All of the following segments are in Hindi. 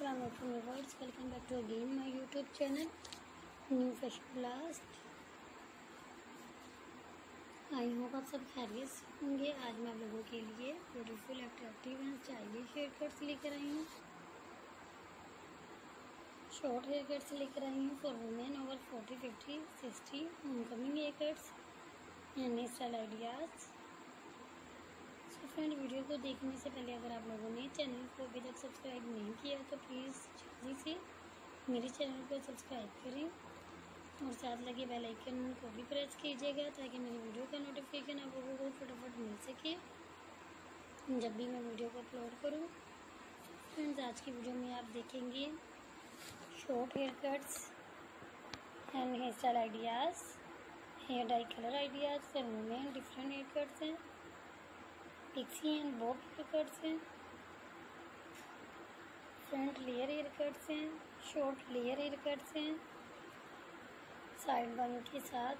अस्सलाम वालेकुम viewers, welcome back to again my YouTube channel new fashion blast. I hope आप सब खैरियत से होंगे। आज मैं आप लोगों के लिए beautiful attractive and stylish hair cuts लेकर आई हूँ। शॉर्ट हेयर कट्स लेकर आई हूँ for women over 40, 50, 60 homecoming hair cuts and hair style ideas. तो फ्रेंड, वीडियो को देखने से पहले अगर आप लोगों ने चैनल को अभी तक सब्सक्राइब नहीं किया तो प्लीज़ जल्दी से मेरे चैनल को सब्सक्राइब करें और साथ लगे बेल आइकन को भी प्रेस कीजिएगा ताकि मेरी वीडियो का नोटिफिकेशन आप लोगों को फटाफट मिल सके जब भी मैं वीडियो को अपलोड करूँ। फ्रेंड्स, आज की वीडियो में आप देखेंगे short hair cuts and hair style ideas, hair dye colour ideas for women. Different hair cuts हैं, pixie and bob hair cuts हैं, फ्रंट लेयर हेयर कट्स हैं, शॉर्ट लेयर हेयर कट्स हैं साइड बन के साथ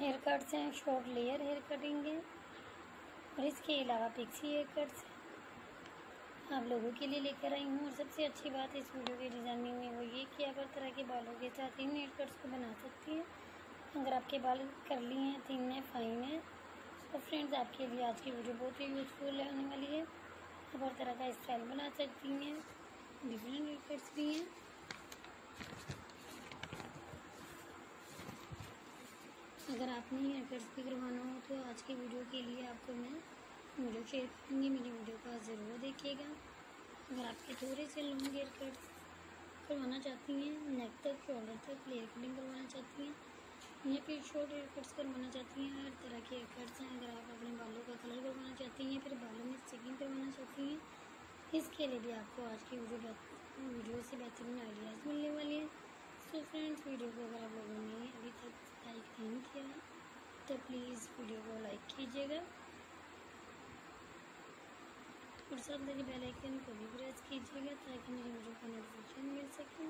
हेयर कट्स हैं, शॉर्ट लेयर हेयर कटिंग है और इसके अलावा पिक्सी हेयर कट्स आप लोगों के लिए लेकर आई हूँ। और सबसे अच्छी बात इस वीडियो के डिज़ाइनिंग में वो ये कि आप हर तरह के बालों के साथ इन हेयर कट्स को बना सकती हैं। अगर आपके बाल कर्ली हैं, थिन है, फाइन है तो फ्रेंड्स आपके लिए आज की वीडियो बहुत ही यूज़फुल होने वाली है। आप हर तरह का स्टाइल बना सकती हैं, डिफरेंट हेयर कट्स भी हैं। अगर आपने हेयर कट्स भी करवाना हो तो आज की वीडियो के लिए आपको मैं वीडियो शेयर करूँगी, मेरी वीडियो को ज़रूर देखिएगा। अगर आपके थोड़े से लॉन्ग हेयर कट्स करवाना चाहती हैं, नेक तक शोल्डर तक लेयर कटिंग करवाना चाहती हैं या फिर शॉर्ट हेयर कट्स करवाना चाहती हैं, हर तरह के हेयर कट्स हैं। अगर आप अपने बालों का कलर करवाना चाहती हैं, फिर बालों में स्टिकिंग करवाना चाहती हैं, इसके लिए भी आपको आज की वीडियो से बेहतरीन आइडियाज़ मिलने वाले हैं। सो फ्रेंड्स, वीडियो को अगर आप लोगों ने अभी तक लाइक नहीं किया तो प्लीज़ वीडियो को लाइक कीजिएगा और साथ मेरे बेल आइकन को भी प्रेस कीजिएगा ताकि मेरी वीडियो को नोटिफिकेशन मिल सके।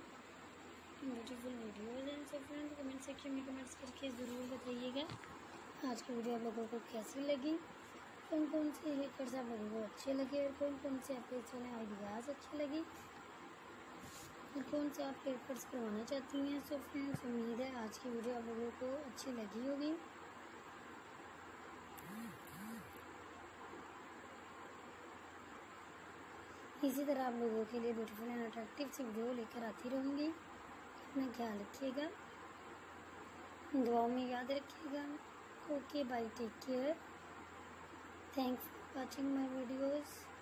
ब्यूटीफुल वीडियोज़ हैं। सो फ्रेंड, कमेंट सेक्शन में कमेंट्स करके ज़रूर बताइएगा आज की वीडियो आप लोगों को कैसी लगी, कौन कौन से हेयर कट्स आप लोगों को अच्छे लगे और कौन कौन से आपके इसमें आइडियाज़ अच्छे लगे और कौन से आप हेयर कट्स करवाना चाहती हैं। सो फ्रेंड्स, उम्मीद है आज की वीडियो आप लोगों को अच्छी लगी होगी। इसी तरह आप लोगों के लिए ब्यूटीफुल एंड अट्रैक्टिव सी वीडियो लेकर आती रहूँगी। अपना ख्याल रखिएगा, दुआओं में याद रखिएगा। Okay bye, take care, thanks for watching my videos.